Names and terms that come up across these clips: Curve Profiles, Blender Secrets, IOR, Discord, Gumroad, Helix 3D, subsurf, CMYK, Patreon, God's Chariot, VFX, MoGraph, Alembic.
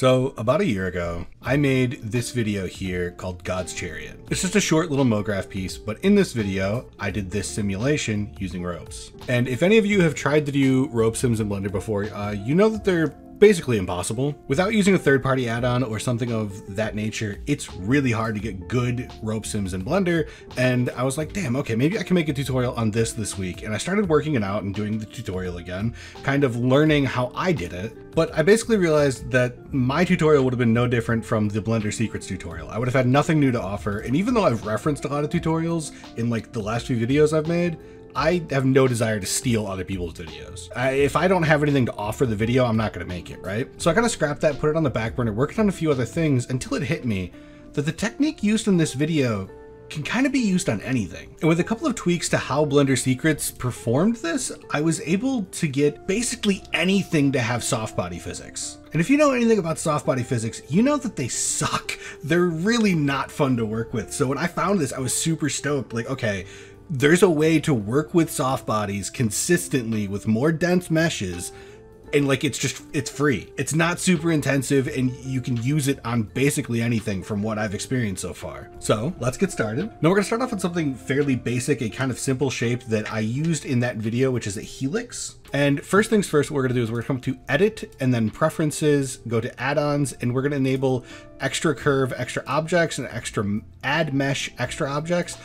So about a year ago, I made this video here called God's Chariot. It's just a short little MoGraph piece, but in this video, I did this simulation using ropes. And if any of you have tried to do rope sims in Blender before, you know that they're basically impossible. Without using a third-party add-on or something of that nature, it's really hard to get good rope sims in Blender. And I was like, damn, okay, maybe I can make a tutorial on this week. And I started working it out and doing the tutorial again, kind of learning how I did it. But I basically realized that my tutorial would have been no different from the Blender Secrets tutorial. I would have had nothing new to offer. And even though I've referenced a lot of tutorials in like the last few videos I've made, I have no desire to steal other people's videos. If I don't have anything to offer the video, I'm not gonna make it, right? So I kind of scrapped that, put it on the back burner, worked on a few other things until it hit me that the technique used in this video can kind of be used on anything. And with a couple of tweaks to how Blender Secrets performed this, I was able to get basically anything to have soft body physics. And if you know anything about soft body physics, you know that they suck. They're really not fun to work with. So when I found this, I was super stoked, like, okay, there's a way to work with soft bodies consistently with more dense meshes, and like it's free. It's not super intensive and you can use it on basically anything from what I've experienced so far. So let's get started. Now we're gonna start off with something fairly basic, a kind of simple shape that I used in that video, which is a helix. And first things first, what we're gonna do is we're gonna come to Edit and then Preferences, go to Add-ons, and we're gonna enable Extra Curve, Extra Objects, and Extra Add Mesh, Extra Objects.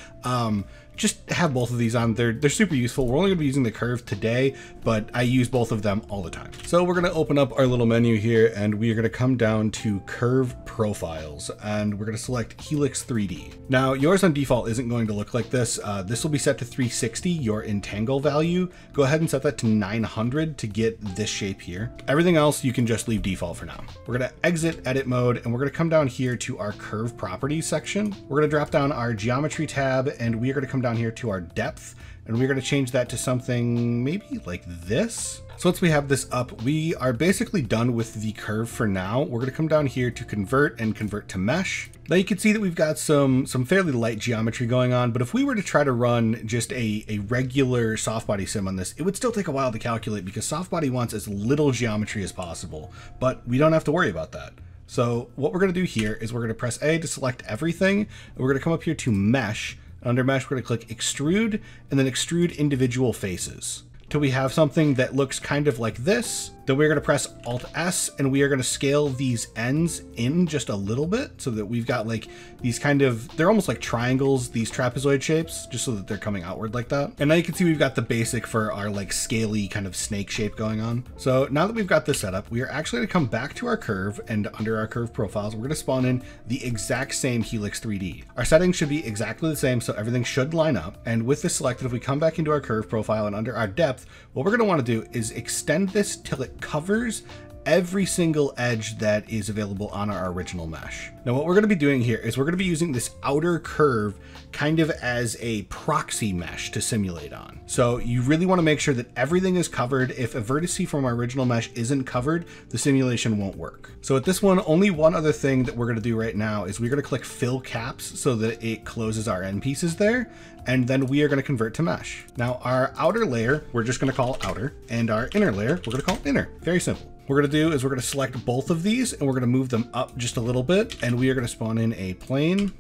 Just have both of these on. They're super useful. We're only gonna be using the curve today, but I use both of them all the time. So we're gonna open up our little menu here and we are gonna come down to Curve Profiles and we're gonna select Helix 3D. Now yours on default isn't going to look like this. This will be set to 360, your entangle value. Go ahead and set that to 900 to get this shape here. Everything else you can just leave default for now. We're gonna exit edit mode and we're gonna come down here to our curve properties section. We're gonna drop down our geometry tab and we are gonna come down here to our depth and we're going to change that to something maybe like this. So once we have this up, we are basically done with the curve for now. We're going to come down here to convert and convert to mesh. Now you can see that we've got some fairly light geometry going on, but if we were to try to run just a regular soft body sim on this, it would still take a while to calculate because soft body wants as little geometry as possible, but we don't have to worry about that. So what we're going to do here is we're going to press A to select everything. And we're going to come up here to mesh. Under mesh, we're gonna click extrude and then extrude individual faces till we have something that looks kind of like this. Then we're gonna press Alt S and we are gonna scale these ends in just a little bit so that we've got like these kind of, they're almost like triangles, these trapezoid shapes, just so that they're coming outward like that. And now you can see we've got the basic for our like scaly kind of snake shape going on. So now that we've got this set up, we are actually gonna come back to our curve and under our curve profiles, we're gonna spawn in the exact same Helix 3D. Our settings should be exactly the same, so everything should line up. And with this selected, if we come back into our curve profile and under our depth, what we're going to want to do is extend this till it covers every single edge that is available on our original mesh. Now what we're going to be doing here is we're going to be using this outer curve kind of as a proxy mesh to simulate on. So you really want to make sure that everything is covered. If a vertice from our original mesh isn't covered, the simulation won't work. So at this one, only one other thing that we're going to do right now is we're going to click fill caps so that it closes our end pieces there. And then we are going to convert to mesh. Now our outer layer, we're just going to call outer, and our inner layer, we're going to call inner. Very simple. We're gonna do is we're gonna select both of these and we're gonna move them up just a little bit, and we are gonna spawn in a plane,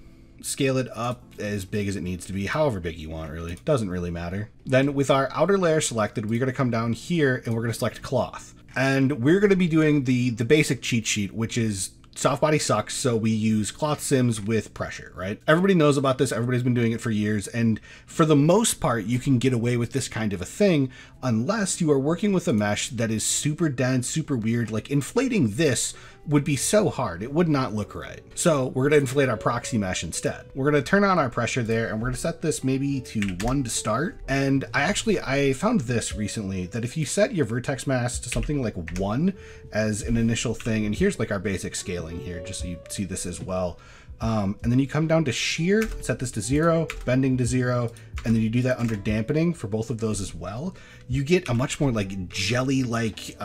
scale it up as big as it needs to be, however big you want really, doesn't really matter. Then with our outer layer selected, we're gonna come down here and we're gonna select cloth. And we're gonna be doing the basic cheat sheet, which is soft body sucks, so we use cloth sims with pressure, right? Everybody knows about this, everybody's been doing it for years, and for the most part, you can get away with this kind of a thing unless you are working with a mesh that is super dense, super weird. Like inflating this would be so hard, it would not look right. So we're gonna inflate our proxy mesh instead. We're gonna turn on our pressure there and we're gonna set this maybe to 1 to start. And I found this recently, that if you set your vertex mass to something like 1 as an initial thing, and here's like our basic scale here, just so you see this as well. And then you come down to shear, set this to 0, bending to 0, and then you do that under dampening for both of those as well. You get a much more like jelly-like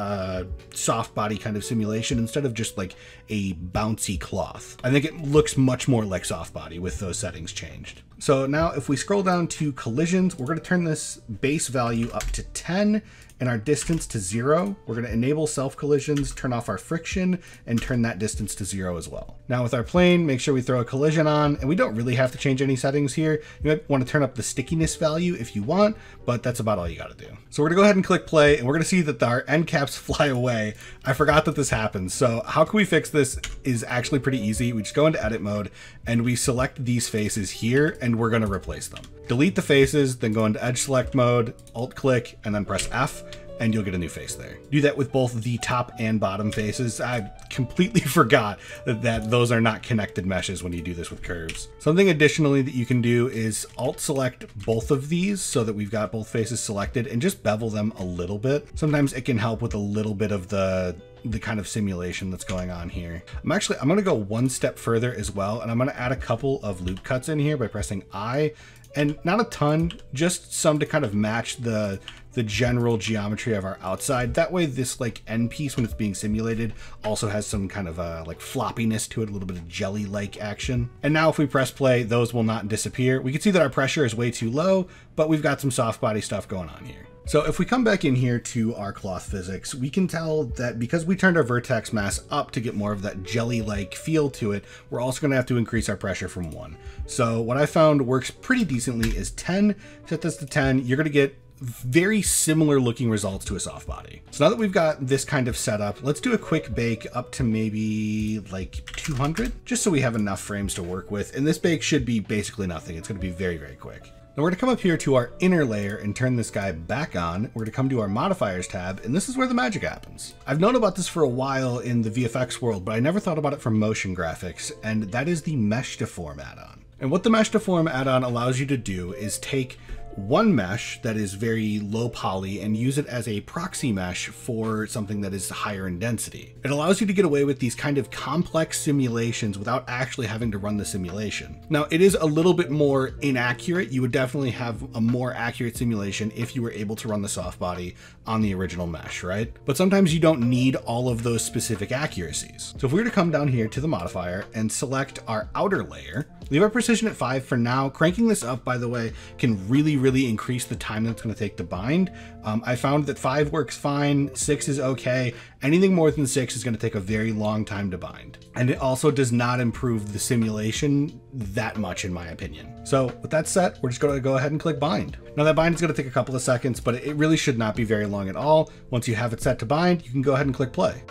soft body kind of simulation instead of just like a bouncy cloth. I think it looks much more like soft body with those settings changed. So now if we scroll down to collisions, we're gonna turn this base value up to 10 and our distance to 0. We're going to enable self collisions, turn off our friction, and turn that distance to 0 as well. Now with our plane, make sure we throw a collision on, and we don't really have to change any settings here. You might want to turn up the stickiness value if you want, but that's about all you got to do. So we're going to go ahead and click play, and we're going to see that our end caps fly away. I forgot that this happens. So how can we fix this is actually pretty easy. We just go into edit mode and we select these faces here, and we're going to replace them. Delete the faces, then go into edge select mode, alt click, and then press F, and you'll get a new face there. Do that with both the top and bottom faces. I completely forgot that those are not connected meshes when you do this with curves. Something additionally that you can do is alt select both of these so that we've got both faces selected and just bevel them a little bit. Sometimes it can help with a little bit of the kind of simulation that's going on here. I'm gonna go one step further as well, and I'm gonna add a couple of loop cuts in here by pressing I, and not a ton, just some to kind of match the general geometry of our outside. That way this like end piece, when it's being simulated, also has some kind of like floppiness to it, a little bit of jelly-like action. And now if we press play, those will not disappear. We can see that our pressure is way too low, but we've got some soft body stuff going on here. So if we come back in here to our cloth physics, we can tell that because we turned our vertex mass up to get more of that jelly-like feel to it, we're also going to have to increase our pressure from 1. So what I found works pretty decently is 10. Set this to 10. You're going to get very similar looking results to a soft body. So now that we've got this kind of setup, let's do a quick bake up to maybe like 200, just so we have enough frames to work with. And this bake should be basically nothing. It's going to be very, very quick. Now we're gonna come up here to our inner layer and turn this guy back on. We're gonna come to our modifiers tab, and this is where the magic happens. I've known about this for a while in the VFX world, but I never thought about it for motion graphics, and that is the mesh deform add-on. And what the mesh deform add-on allows you to do is take one mesh that is very low poly and use it as a proxy mesh for something that is higher in density. It allows you to get away with these kind of complex simulations without actually having to run the simulation. Now, it is a little bit more inaccurate. You would definitely have a more accurate simulation if you were able to run the soft body on the original mesh, right? But sometimes you don't need all of those specific accuracies. So if we were to come down here to the modifier and select our outer layer, leave our precision at 5 for now. Cranking this up, by the way, can really increase the time that's going to take to bind. I found that 5 works fine, 6 is okay. Anything more than 6 is going to take a very long time to bind. And it also does not improve the simulation that much, in my opinion. So with that set, we're just going to go ahead and click bind. Now that bind is going to take a couple of seconds, but it really should not be very long at all. Once you have it set to bind, you can go ahead and click play.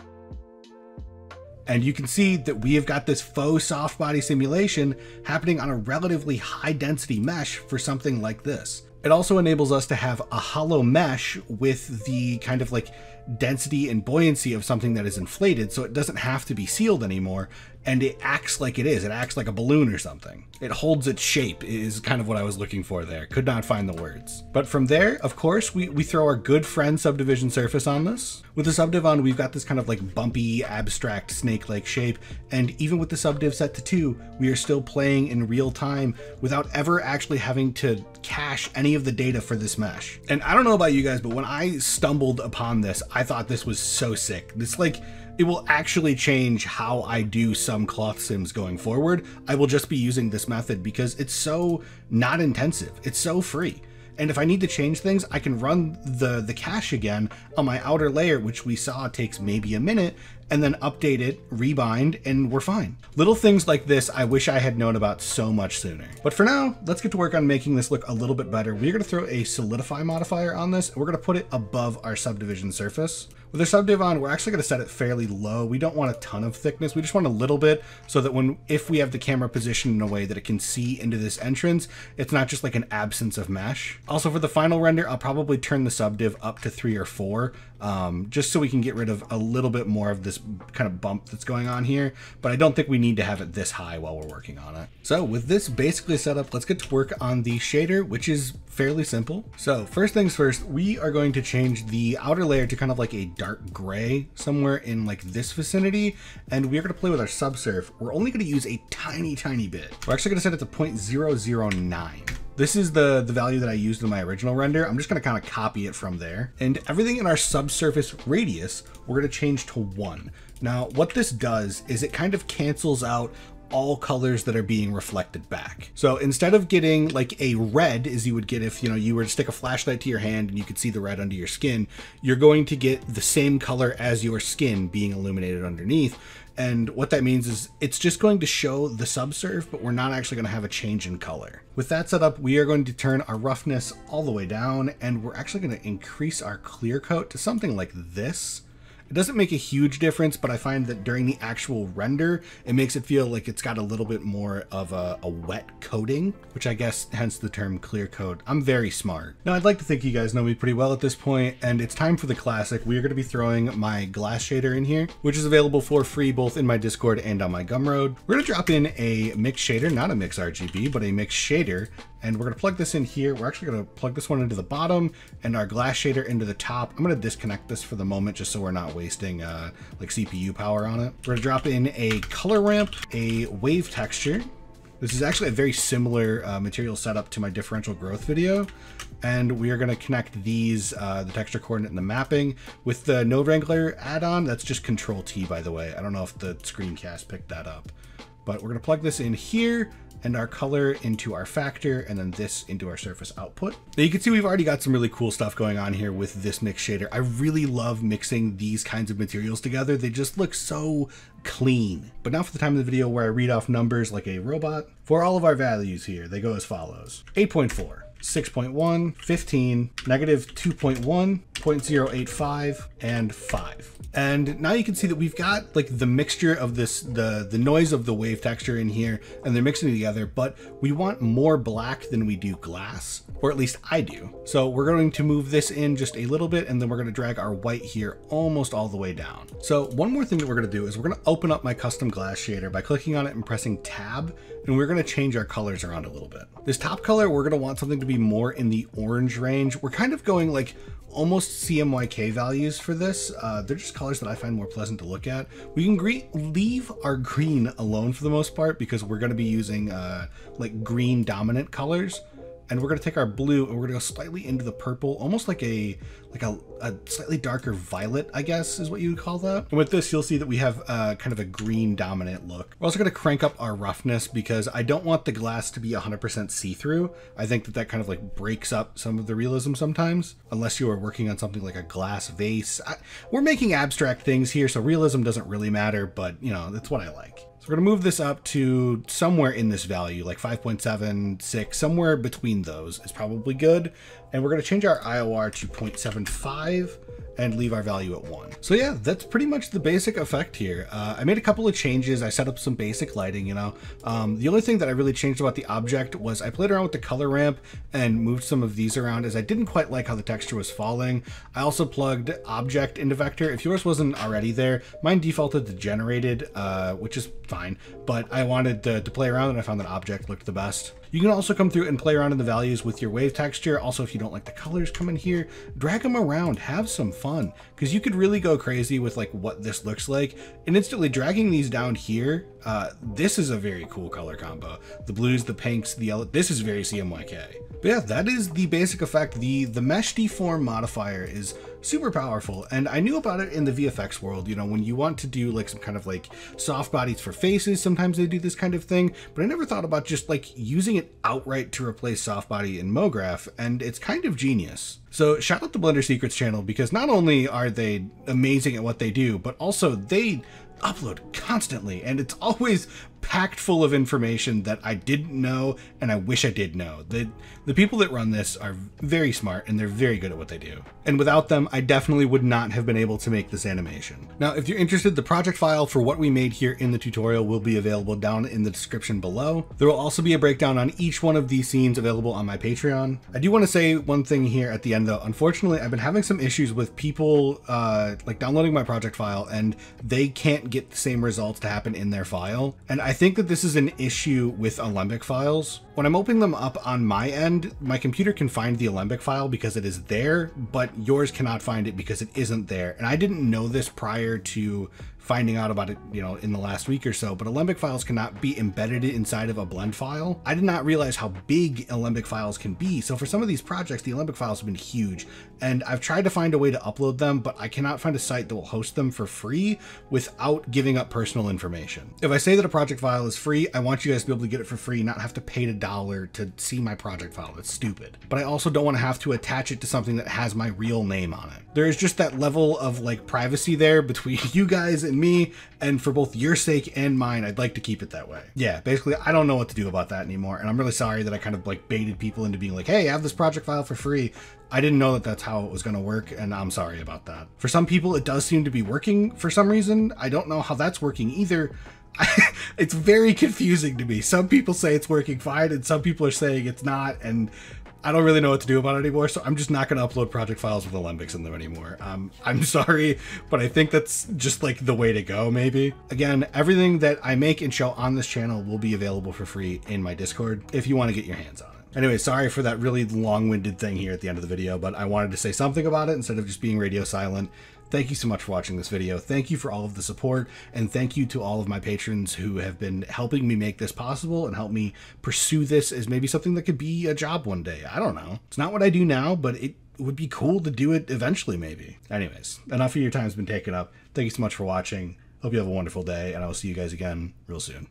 And you can see that we have got this faux soft body simulation happening on a relatively high density mesh for something like this. It also enables us to have a hollow mesh with the kind of like density and buoyancy of something that is inflated, so it doesn't have to be sealed anymore, and it acts like it is. It acts like a balloon or something. It holds its shape is kind of what I was looking for there. Could not find the words. But from there, of course, we throw our good friend subdivision surface on this. With the subdiv on, we've got this kind of like bumpy, abstract, snake-like shape. And even with the subdiv set to 2, we are still playing in real time without ever actually having to cache any of the data for this mesh. And I don't know about you guys, but when I stumbled upon this, I thought this was so sick. This like, it will actually change how I do some cloth sims going forward. I will just be using this method because it's so not intensive. It's so free. And if I need to change things, I can run the cache again on my outer layer, which we saw takes maybe a minute, and then update it, rebind, and we're fine. Little things like this, I wish I had known about so much sooner. But for now, let's get to work on making this look a little bit better. We're gonna throw a solidify modifier on this, and we're gonna put it above our subdivision surface. With our subdiv on, we're actually gonna set it fairly low. We don't want a ton of thickness, we just want a little bit, so that if we have the camera positioned in a way that it can see into this entrance, it's not just like an absence of mesh. Also for the final render, I'll probably turn the subdiv up to 3 or 4, just so we can get rid of a little bit more of this kind of bump that's going on here, but I don't think we need to have it this high while we're working on it. So with this basically set up, let's get to work on the shader, which is fairly simple. So first things first, we are going to change the outer layer to kind of like a dark gray somewhere in like this vicinity, and we're going to play with our subsurf. We're only going to use a tiny bit. We're actually going to set it to 0.009. This is the value that I used in my original render. I'm just gonna kind of copy it from there. And everything in our subsurface radius, we're gonna change to 1. Now, what this does is it kind of cancels out all colors that are being reflected back. So instead of getting like a red as you would get if, you know, you were to stick a flashlight to your hand and you could see the red under your skin, you're going to get the same color as your skin being illuminated underneath. And what that means is it's just going to show the subsurf, but we're not actually going to have a change in color. With that set up, we are going to turn our roughness all the way down, and we're actually going to increase our clear coat to something like this. It doesn't make a huge difference, but I find that during the actual render, it makes it feel like it's got a little bit more of a wet coating, which I guess hence the term clear coat. I'm very smart. Now, I'd like to think you guys know me pretty well at this point, and it's time for the classic. We are going to be throwing my glass shader in here, which is available for free both in my Discord and on my Gumroad. We're going to drop in a mix shader, not a mix RGB, but a mix shader. And we're going to plug this in here. We're actually going to plug this one into the bottom and our glass shader into the top. I'm going to disconnect this for the moment just so we're not wasting like CPU power on it. We're going to drop in a color ramp, a wave texture. This is actually a very similar material setup to my differential growth video. And we are going to connect these, the texture coordinate and the mapping with the node wrangler add-on. That's just Control T, by the way. I don't know if the screencast picked that up, but we're going to plug this in here and our color into our factor, and then this into our surface output. Now you can see we've already got some really cool stuff going on here with this mix shader. I really love mixing these kinds of materials together. They just look so clean. But now for the time of the video where I read off numbers like a robot. For all of our values here, they go as follows: 8.4, 6.1, 15, negative 2.1, 0.085, and 5. And now you can see that we've got like the mixture of this, the noise of the wave texture in here, and they're mixing it together, but we want more black than we do glass, or at least I do. So we're going to move this in just a little bit, and then we're going to drag our white here almost all the way down. So one more thing that we're going to do is we're going to open up my custom glass shader by clicking on it and pressing tab, and we're going to change our colors around a little bit. This top color, we're going to want something to be more in the orange range. We're kind of going like almost CMYK values for this. They're just colors that I find more pleasant to look at. We can leave our green alone for the most part because we're going to be using like green dominant colors. And we're going to take our blue and we're going to go slightly into the purple, almost like a slightly darker violet, I guess is what you would call that. And with this, you'll see that we have kind of a green dominant look. We're also going to crank up our roughness because I don't want the glass to be 100% see-through. I think that that kind of like breaks up some of the realism sometimes, unless you are working on something like a glass vase. We're making abstract things here, so realism doesn't really matter, but you know, that's what I like. We're going to move this up to somewhere in this value, like 5.76, somewhere between those is probably good. And we're going to change our IOR to 0.75 and leave our value at 1. So yeah, that's pretty much the basic effect here. I made a couple of changes. I set up some basic lighting, you know. The only thing that I really changed about the object was I played around with the color ramp and moved some of these around as I didn't quite like how the texture was falling. I also plugged object into vector. If yours wasn't already there, mine defaulted to generated, which is fine, but I wanted to play around and I found that object looked the best. You can also come through and play around in the values with your wave texture. Also, if you don't like the colors, come in here, drag them around, have some fun, because you could really go crazy with like what this looks like. And instantly dragging these down here, this is a very cool color combo. The blues, the pinks, the yellow, this is very CMYK. But yeah, that is the basic effect. The mesh deform modifier is super powerful. And I knew about it in the VFX world, you know, when you want to do like some kind of like soft bodies for faces, sometimes they do this kind of thing, but I never thought about just like using it outright to replace soft body in MoGraph. And it's kind of genius. So shout out to Blender Secrets channel, because not only are they amazing at what they do, but also they upload constantly, and it's always packed full of information that I didn't know and I wish I did know. The people that run this are very smart and they're very good at what they do. And without them, I definitely would not have been able to make this animation. Now, if you're interested, the project file for what we made here in the tutorial will be available down in the description below. There will also be a breakdown on each one of these scenes available on my Patreon. I do want to say one thing here at the end though. Unfortunately, I've been having some issues with people like downloading my project file and they can't get the same results to happen in their file. And I think that this is an issue with Alembic files. When I'm opening them up on my end, my computer can find the Alembic file because it is there, but yours cannot find it because it isn't there. And I didn't know this prior to finding out about it, you know, in the last week or so, but Alembic files cannot be embedded inside of a blend file. I did not realize how big Alembic files can be. So for some of these projects, the Alembic files have been huge, and I've tried to find a way to upload them, but I cannot find a site that will host them for free without giving up personal information. If I say that a project file is free, I want you guys to be able to get it for free, not have to pay $1 to see my project file. That's stupid. But I also don't want to have to attach it to something that has my real name on it. There is just that level of like privacy there between you guys and me, and for both your sake and mine, I'd like to keep it that way. Yeah, basically, I don't know what to do about that anymore, and I'm really sorry that I kind of like baited people into being like, hey, I have this project file for free. I didn't know that that's how it was going to work, and I'm sorry about that. For some people, it does seem to be working for some reason. I don't know how that's working either. It's very confusing to me. Some people say it's working fine, and some people are saying it's not, and I don't really know what to do about it anymore, so I'm just not going to upload project files with Alembics in them anymore. I'm sorry, but I think that's just like the way to go, maybe. Again, everything that I make and show on this channel will be available for free in my Discord if you want to get your hands on it. Anyway, sorry for that really long-winded thing here at the end of the video, but I wanted to say something about it instead of just being radio silent. Thank you so much for watching this video. Thank you for all of the support, and thank you to all of my patrons who have been helping me make this possible and help me pursue this as maybe something that could be a job one day. I don't know. It's not what I do now, but it would be cool to do it eventually, maybe. Anyways, enough of your time's been taken up. Thank you so much for watching. Hope you have a wonderful day, and I will see you guys again real soon.